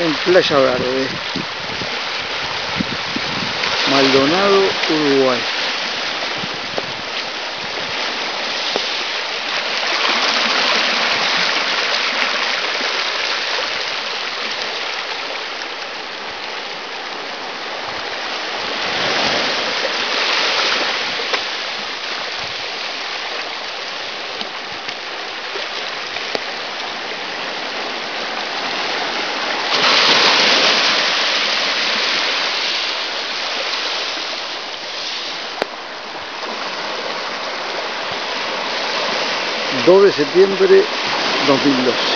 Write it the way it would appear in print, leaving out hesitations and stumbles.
en Playa Verde, Maldonado, Uruguay. De septiembre 2002.